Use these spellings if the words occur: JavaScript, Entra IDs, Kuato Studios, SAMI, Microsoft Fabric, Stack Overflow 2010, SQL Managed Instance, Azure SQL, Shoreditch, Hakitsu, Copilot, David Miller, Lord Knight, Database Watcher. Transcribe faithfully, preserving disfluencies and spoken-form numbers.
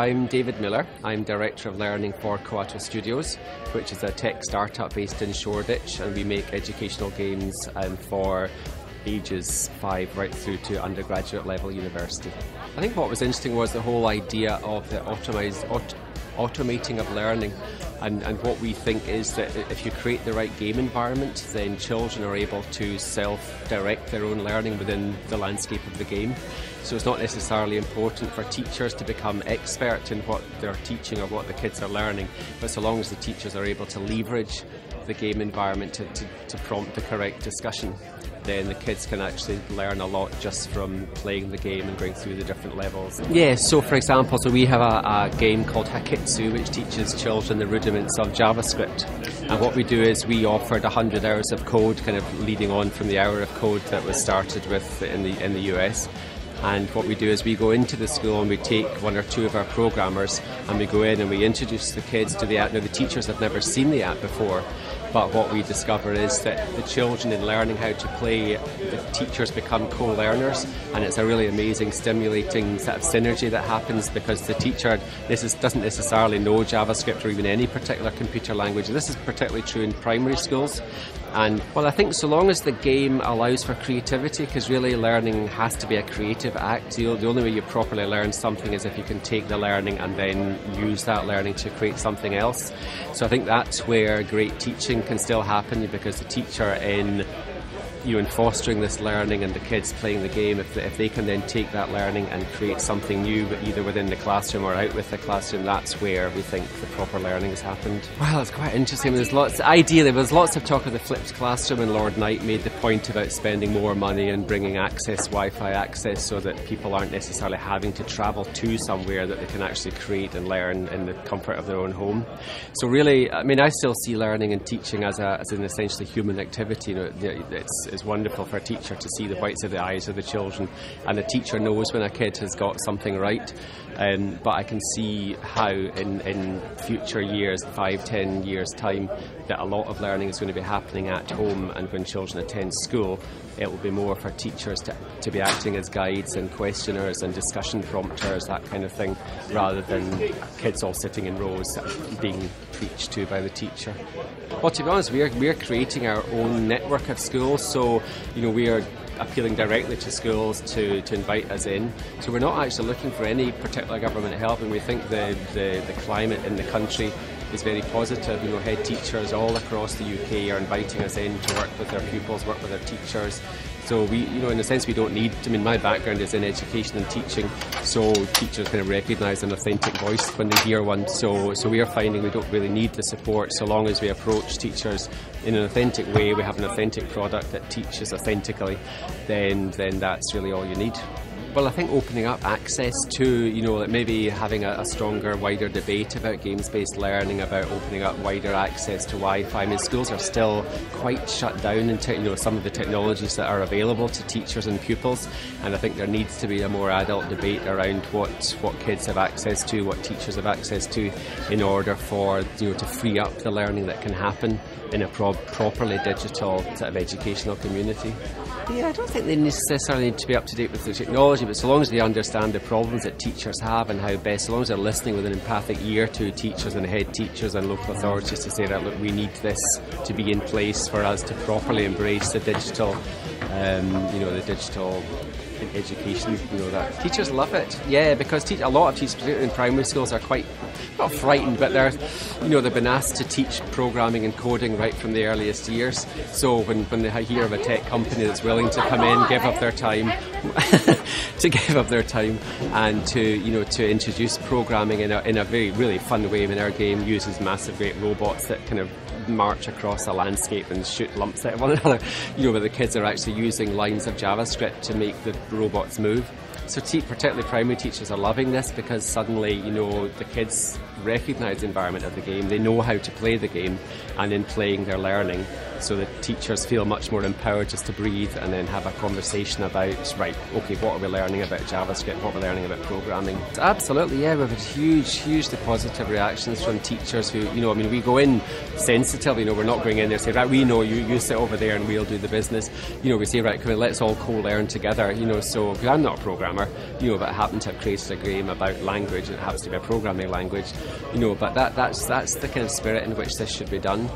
I'm David Miller. I'm Director of Learning for Kuato Studios, which is a tech startup based in Shoreditch, and we make educational games um, for ages five right through to undergraduate level university. I think what was interesting was the whole idea of the automated, auto automating of learning, and, and what we think is that if you create the right game environment, then children are able to self-direct their own learning within the landscape of the game. So it's not necessarily important for teachers to become expert in what they're teaching or what the kids are learning, but so long as the teachers are able to leverage the game environment to, to, to prompt the correct discussion, then the kids can actually learn a lot just from playing the game and going through the different levels. Yeah, so for example, so we have a, a game called Hakitsu, which teaches children the rudiments of JavaScript. And what we do is we offered one hundred hours of code, kind of leading on from the hour of code that was started with in the, in the U S. And what we do is we go into the school and we take one or two of our programmers and we go in and we introduce the kids to the app. Now, the teachers have never seen the app before, but what we discover is that the children, in learning how to play, the teachers become co-learners, and it's a really amazing, stimulating sort of synergy that happens, because the teacher this is, doesn't necessarily know JavaScript or even any particular computer language. This is particularly true in primary schools. And well, I think so long as the game allows for creativity, because really learning has to be a creative act. The only way you properly learn something is if you can take the learning and then use that learning to create something else. So I think that's where great teaching can still happen, because the teacher in you in fostering this learning and the kids playing the game, if they, if they can then take that learning and create something new, either within the classroom or out with the classroom, that's where we think the proper learning has happened. Well, it's quite interesting. There's lots, ideally, there's lots of talk of the flipped classroom, and Lord Knight made the point about spending more money and bringing access, Wi-Fi access, so that people aren't necessarily having to travel to somewhere, that they can actually create and learn in the comfort of their own home. So really, I mean, I still see learning and teaching as, a, as an essentially human activity. You know, it's It's wonderful for a teacher to see the whites of the eyes of the children, and the teacher knows when a kid has got something right. Um, but I can see how in, in future years, five, ten years time, that a lot of learning is going to be happening at home, and when children attend school, it will be more for teachers to, to be acting as guides and questioners and discussion prompters, that kind of thing, rather than kids all sitting in rows being preached to by the teacher. Well, to be honest, we're, we're creating our own network of schools, so you know, we are appealing directly to schools to, to invite us in. So we're not actually looking for any particular government help, and we think the, the, the climate in the country is very positive. You know, head teachers all across the U K are inviting us in to work with their pupils, work with their teachers. So we, you know, in a sense, we don't need, I mean, my background is in education and teaching, so teachers kind of recognise an authentic voice when they hear one. So, so we are finding we don't really need the support, so long as we approach teachers in an authentic way, we have an authentic product that teaches authentically, then, then that's really all you need. Well, I think opening up access to, you know, like maybe having a, a stronger, wider debate about games-based learning, about opening up wider access to Wi-Fi. I mean, schools are still quite shut down in te you know, some of the technologies that are available to teachers and pupils, and I think there needs to be a more adult debate around what, what kids have access to, what teachers have access to, in order for, you know, to free up the learning that can happen in a pro properly digital sort of educational community. Yeah, I don't think they necessarily need to be up to date with the technology, but so long as they understand the problems that teachers have and how best, so long as they're listening with an empathic ear to teachers and head teachers and local authorities to say that, look, we need this to be in place for us to properly embrace the digital, um, you know, the digital education, you know, that teachers love it. Yeah, because te a lot of teachers, particularly in primary schools, are quite, not frightened, but they're, you know, they've been asked to teach programming and coding right from the earliest years. So when, when they hear of a tech company that's willing to come in, give up their time, to give up their time and to, you know, to introduce programming in a, in a very, really fun way. I mean, our game uses massive great robots that kind of march across a landscape and shoot lumps at one another, you know, where the kids are actually using lines of JavaScript to make the robots move. So te particularly primary teachers are loving this, because suddenly, you know, the kids recognise the environment of the game, they know how to play the game, and in playing they're learning. so that teachers feel much more empowered just to breathe and then have a conversation about, right, okay, what are we learning about JavaScript, what are we learning about programming? Absolutely, yeah, we've had huge, hugely positive reactions from teachers who, you know, I mean, we go in sensitive, you know, we're not going in there saying, right, we know you, you sit over there and we'll do the business. You know, we say, right, come on, let's all co-learn together, you know, so, because I'm not a programmer, you know, but I happen to have created a game about language, it happens to be a programming language, you know, but that, that's, that's the kind of spirit in which this should be done.